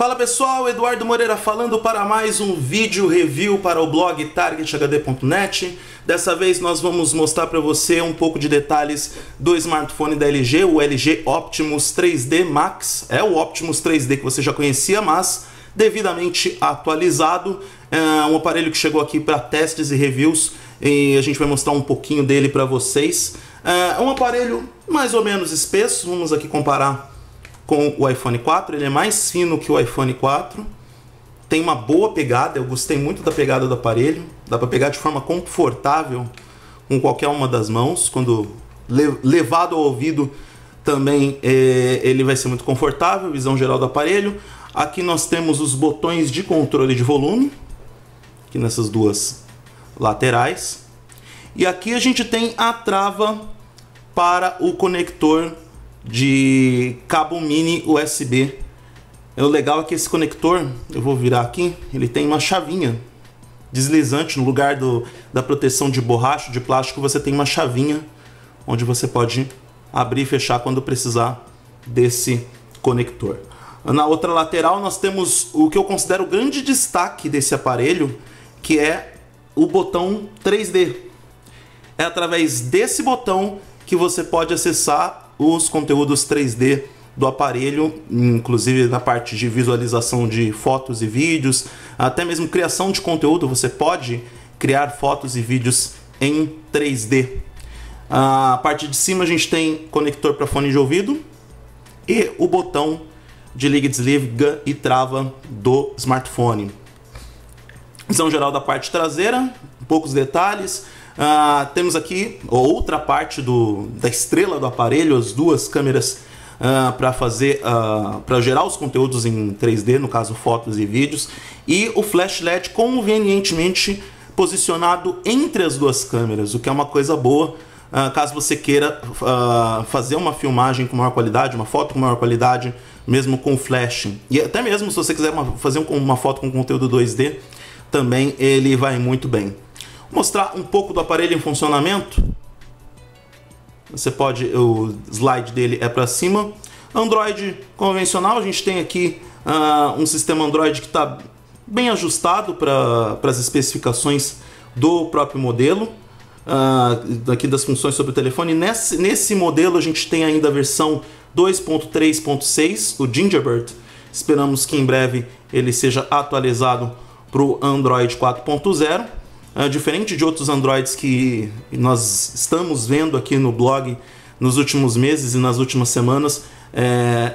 Fala pessoal, Eduardo Moreira falando para mais um vídeo review para o blog TargetHD.net. Dessa vez nós vamos mostrar para você um pouco de detalhes do smartphone da LG, o LG Optimus 3D Max. É o Optimus 3D que você já conhecia, mas devidamente atualizado. É um aparelho que chegou aqui para testes e reviews e a gente vai mostrar um pouquinho dele para vocês. É um aparelho mais ou menos espesso, vamos aqui comparar com o iPhone 4, ele é mais fino que o iPhone 4, tem uma boa pegada, eu gostei muito da pegada do aparelho, dá para pegar de forma confortável com qualquer uma das mãos, quando levado ao ouvido também ele vai ser muito confortável, visão geral do aparelho. Aqui nós temos os botões de controle de volume, aqui nessas duas laterais, e aqui a gente tem a trava para o conector de cabo mini USB. O legal é que esse conector, eu vou virar aqui, ele tem uma chavinha deslizante no lugar da proteção de borracha, de plástico. Você tem uma chavinha onde você pode abrir e fechar quando precisar desse conector. Na outra lateral nós temos o que eu considero o grande destaque desse aparelho, que é o botão 3D. É através desse botão que você pode acessar os conteúdos 3D do aparelho, inclusive na parte de visualização de fotos e vídeos, até mesmo criação de conteúdo. Você pode criar fotos e vídeos em 3D. A parte de cima a gente tem conector para fone de ouvido e o botão de liga e desliga e trava do smartphone. Visão geral da parte traseira, poucos detalhes. Temos aqui outra parte da estrela do aparelho, as duas câmeras para gerar os conteúdos em 3D, no caso fotos e vídeos, e o flash LED convenientemente posicionado entre as duas câmeras, o que é uma coisa boa caso você queira fazer uma filmagem com maior qualidade, uma foto com maior qualidade, mesmo com flash. E até mesmo se você quiser fazer uma foto com conteúdo 2D, também ele vai muito bem. Mostrar um pouco do aparelho em funcionamento. Você pode, o slide dele é para cima. Android convencional, a gente tem aqui um sistema Android que está bem ajustado para as especificações do próprio modelo, aqui das funções sobre o telefone. Nesse modelo a gente tem ainda a versão 2.3.6, o Gingerbread. Esperamos que em breve ele seja atualizado para o Android 4.0. Diferente de outros Androids que nós estamos vendo aqui no blog nos últimos meses e nas últimas semanas,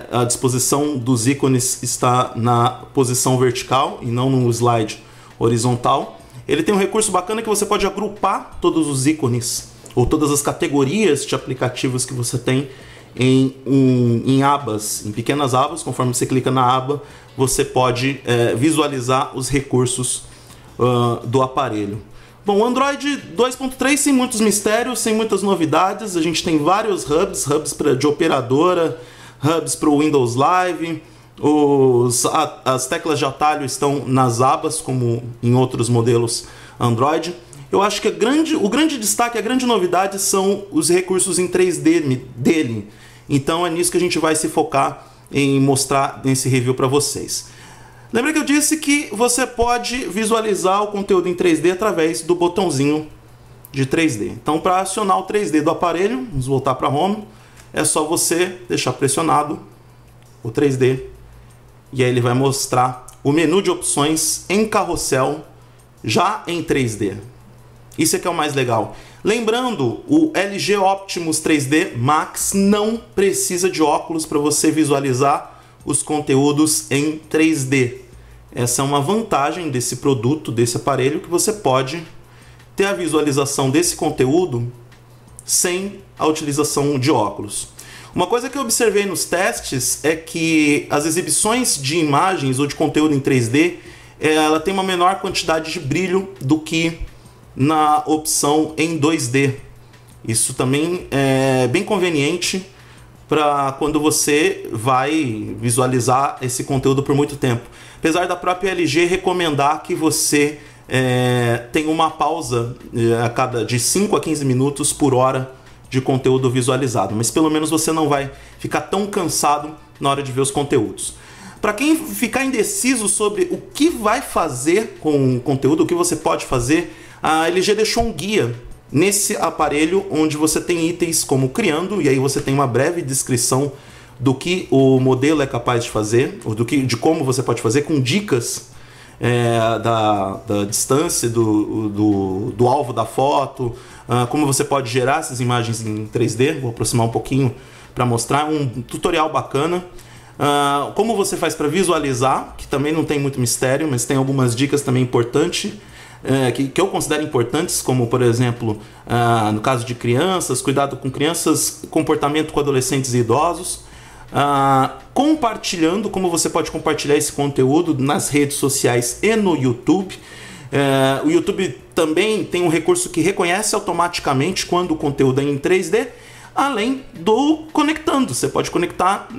a disposição dos ícones está na posição vertical e não no slide horizontal. Ele tem um recurso bacana que você pode agrupar todos os ícones ou todas as categorias de aplicativos que você tem em abas, em pequenas abas. Conforme você clica na aba, você pode visualizar os recursos do aparelho. Bom, o Android 2.3 sem muitos mistérios, sem muitas novidades. A gente tem vários hubs de operadora, hubs para o Windows Live. As teclas de atalho estão nas abas, como em outros modelos Android. Eu acho que o grande destaque, a grande novidade são os recursos em 3D dele. Então é nisso que a gente vai se focar em mostrar nesse review para vocês. Lembra que eu disse que você pode visualizar o conteúdo em 3D através do botãozinho de 3D. Então, para acionar o 3D do aparelho, vamos voltar para Home, é só você deixar pressionado o 3D e aí ele vai mostrar o menu de opções em carrossel, já em 3D. Isso aqui é o mais legal. Lembrando, o LG Optimus 3D Max não precisa de óculos para você visualizar os conteúdos em 3D. Essa é uma vantagem desse produto, desse aparelho, que você pode ter a visualização desse conteúdo sem a utilização de óculos. Uma coisa que eu observei nos testes é que as exibições de imagens ou de conteúdo em 3D, ela tem uma menor quantidade de brilho do que na opção em 2D. Isso também é bem conveniente para quando você vai visualizar esse conteúdo por muito tempo. Apesar da própria LG recomendar que você tenha uma pausa de 5 a 15 minutos por hora de conteúdo visualizado. Mas pelo menos você não vai ficar tão cansado na hora de ver os conteúdos. Para quem ficar indeciso sobre o que vai fazer com o conteúdo, o que você pode fazer, a LG deixou um guia nesse aparelho onde você tem itens como criando, e aí você tem uma breve descrição do que o modelo é capaz de fazer, ou de como você pode fazer, com dicas da distância do alvo da foto, como você pode gerar essas imagens em 3D, vou aproximar um pouquinho para mostrar, um tutorial bacana, como você faz para visualizar, que também não tem muito mistério, mas tem algumas dicas também importantes, que eu considero importantes, como por exemplo, no caso de crianças, cuidado com crianças, comportamento com adolescentes e idosos, compartilhando, como você pode compartilhar esse conteúdo nas redes sociais e no YouTube. O YouTube também tem um recurso que reconhece automaticamente quando o conteúdo é em 3D, além do conectando. Você pode conectar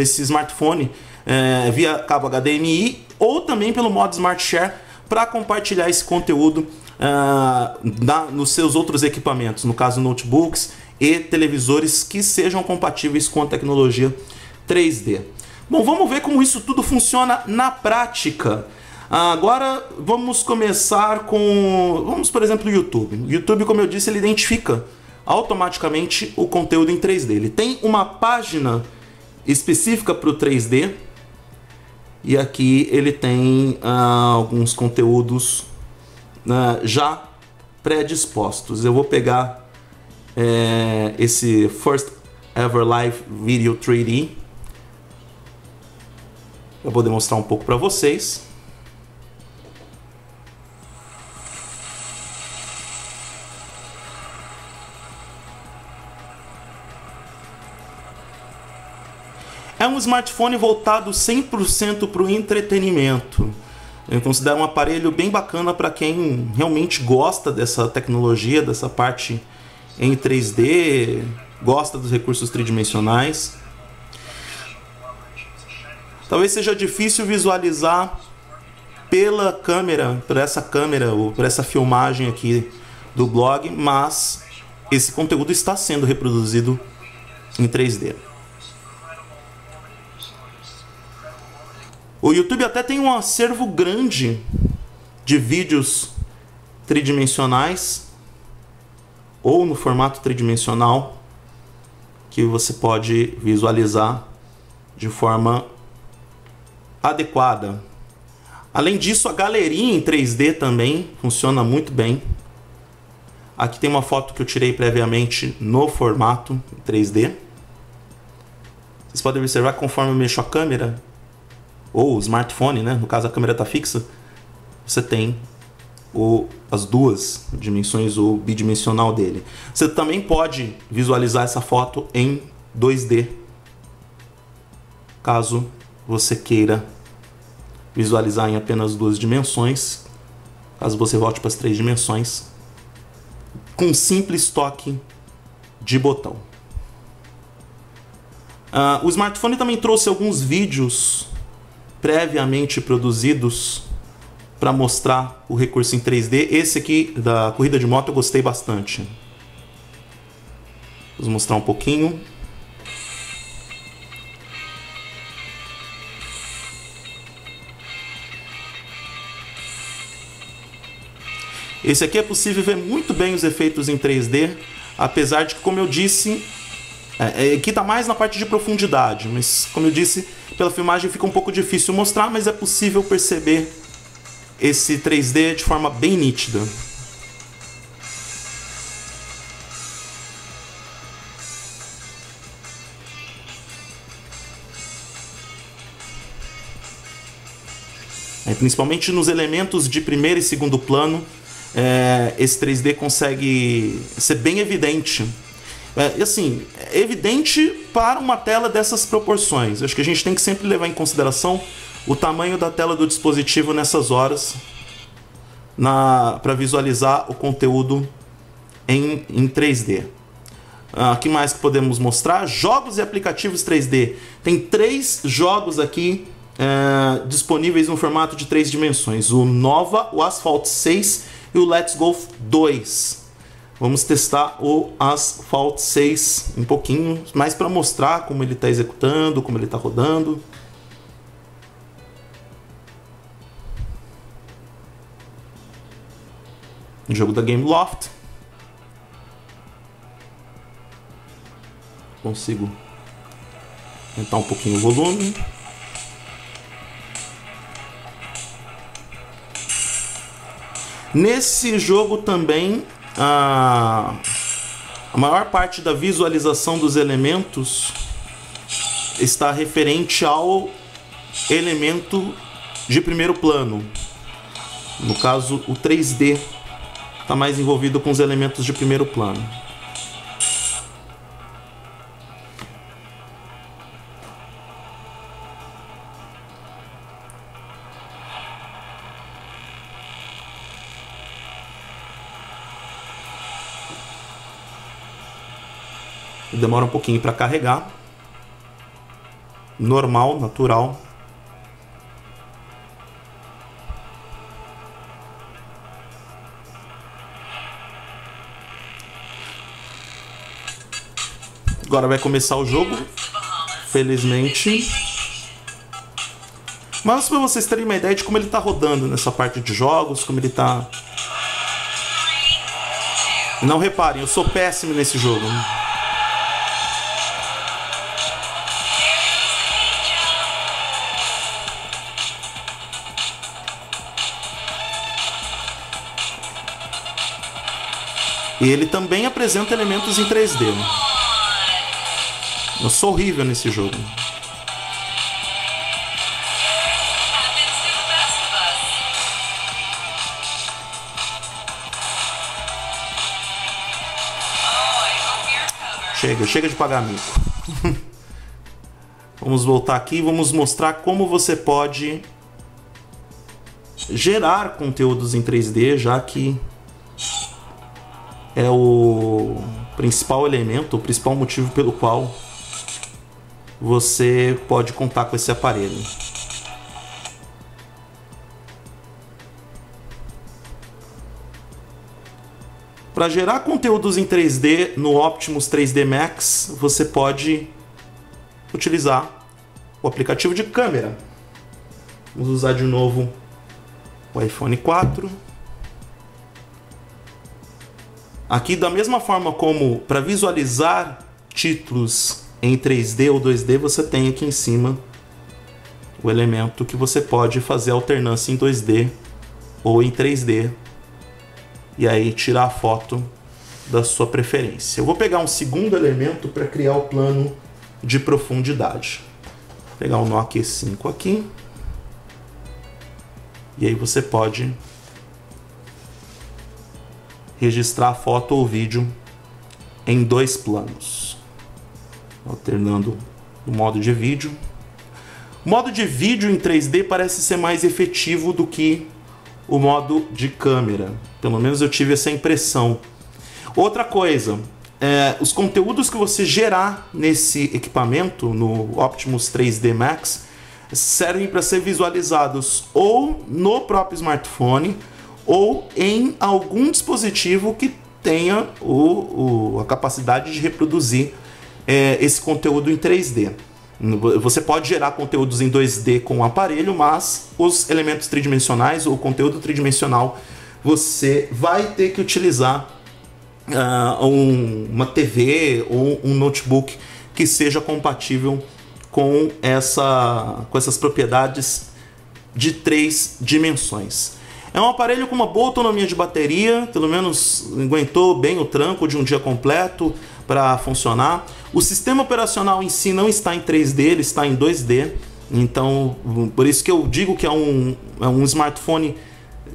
esse smartphone via cabo HDMI ou também pelo modo Smart Share para compartilhar esse conteúdo nos seus outros equipamentos, no caso notebooks e televisores que sejam compatíveis com a tecnologia 3D. Bom, vamos ver como isso tudo funciona na prática. Agora vamos começar com... Vamos, por exemplo, o YouTube. O YouTube, como eu disse, ele identifica automaticamente o conteúdo em 3D. Ele tem uma página específica para o 3D e aqui ele tem alguns conteúdos já pré-dispostos. Eu vou pegar esse First Ever Live Video 3D. Eu vou demonstrar um pouco para vocês. É um smartphone voltado 100% para o entretenimento. Eu considero um aparelho bem bacana para quem realmente gosta dessa tecnologia, dessa parte em 3D, gosta dos recursos tridimensionais. Talvez seja difícil visualizar pela câmera, por essa câmera ou por essa filmagem aqui do blog, mas esse conteúdo está sendo reproduzido em 3D. O YouTube até tem um acervo grande de vídeos tridimensionais ou no formato tridimensional que você pode visualizar de forma adequada. Além disso, a galeria em 3D também funciona muito bem. Aqui tem uma foto que eu tirei previamente no formato 3D. Vocês podem observar que conforme eu mexo a câmera, ou o smartphone, né? No caso a câmera está fixa, você tem as duas dimensões ou bidimensional dele. Você também pode visualizar essa foto em 2D, caso você queira visualizar em apenas duas dimensões, caso você volte para as três dimensões, com um simples toque de botão. O smartphone também trouxe alguns vídeos previamente produzidos para mostrar o recurso em 3D. Esse aqui da corrida de moto eu gostei bastante. Vou mostrar um pouquinho. Esse aqui é possível ver muito bem os efeitos em 3D, apesar de que, como eu disse, aqui está mais na parte de profundidade, mas como eu disse, pela filmagem fica um pouco difícil mostrar, mas é possível perceber esse 3D de forma bem nítida. Principalmente nos elementos de primeiro e segundo plano, esse 3D consegue ser bem evidente. Assim, evidente para uma tela dessas proporções. Acho que a gente tem que sempre levar em consideração o tamanho da tela do dispositivo nessas horas para visualizar o conteúdo em 3D. O que mais que podemos mostrar? Jogos e aplicativos 3D. Tem 3 jogos aqui disponíveis no formato de 3 dimensões. O Nova, o Asphalt 6 e o Let's Golf 2. Vamos testar o Asphalt 6 um pouquinho, mais para mostrar como ele está executando, como ele está rodando. um jogo da Game Loft. Consigo aumentar um pouquinho o volume. Nesse jogo também a maior parte da visualização dos elementos está referente ao elemento de primeiro plano. No caso, o 3D está mais envolvido com os elementos de primeiro plano. Demora um pouquinho para carregar. Normal, natural. Agora vai começar o jogo, felizmente. Mas para vocês terem uma ideia de como ele está rodando nessa parte de jogos, como ele está... Não reparem, eu sou péssimo nesse jogo. E ele também apresenta elementos em 3D. Eu sou horrível nesse jogo. Chega de pagar mico. Vamos voltar aqui e vamos mostrar como você pode gerar conteúdos em 3D, já que é o principal elemento, o principal motivo pelo qual você pode contar com esse aparelho. Para gerar conteúdos em 3D no Optimus 3D Max, você pode utilizar o aplicativo de câmera. Vamos usar de novo o iPhone 4. Aqui, da mesma forma como para visualizar títulos em 3D ou 2D, você tem aqui em cima o elemento que você pode fazer alternância em 2D ou em 3D e aí tirar a foto da sua preferência. Eu vou pegar um segundo elemento para criar o plano de profundidade. Vou pegar o Nokia 5 aqui e aí você pode registrar a foto ou vídeo em dois planos, alternando o modo de vídeo. O modo de vídeo em 3D parece ser mais efetivo do que o modo de câmera, pelo menos eu tive essa impressão. Outra coisa, os conteúdos que você gerar nesse equipamento, no Optimus 3D Max, servem para ser visualizados ou no próprio smartphone ou em algum dispositivo que tenha a capacidade de reproduzir esse conteúdo em 3D. Você pode gerar conteúdos em 2D com o aparelho, mas os elementos tridimensionais ou o conteúdo tridimensional você vai ter que utilizar uma TV ou um notebook que seja compatível com essas propriedades de 3 dimensões. É um aparelho com uma boa autonomia de bateria, pelo menos aguentou bem o tranco de um dia completo para funcionar. O sistema operacional em si não está em 3D, ele está em 2D. Então, por isso que eu digo que é um smartphone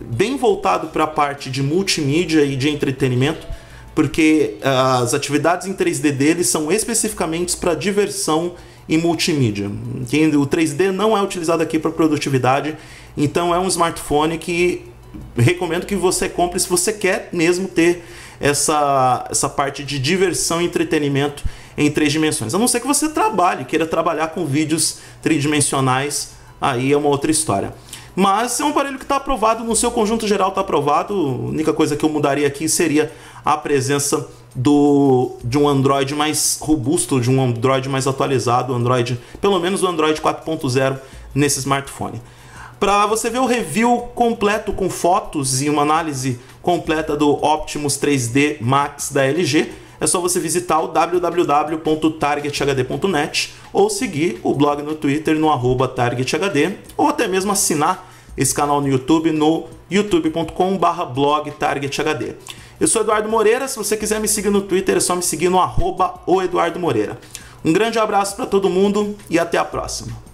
bem voltado para a parte de multimídia e de entretenimento, porque as atividades em 3D dele são especificamente para diversão e multimídia. O 3D não é utilizado aqui para produtividade, então é um smartphone que recomendo que você compre se você quer mesmo ter essa parte de diversão e entretenimento em 3 dimensões. A não ser que você trabalhe, queira trabalhar com vídeos tridimensionais, aí é uma outra história. Mas é um aparelho que está aprovado, no seu conjunto geral está aprovado. A única coisa que eu mudaria aqui seria a presença de um Android mais robusto, de um Android mais atualizado, Android, pelo menos o Android 4.0 nesse smartphone. Para você ver o review completo com fotos e uma análise completa do Optimus 3D Max da LG, é só você visitar o www.targethd.net ou seguir o blog no Twitter no @targethd ou até mesmo assinar esse canal no YouTube no youtube.com/blog targethd. Eu sou Eduardo Moreira, se você quiser me seguir no Twitter é só me seguir no @oeduardomoreira. Um grande abraço para todo mundo e até a próxima.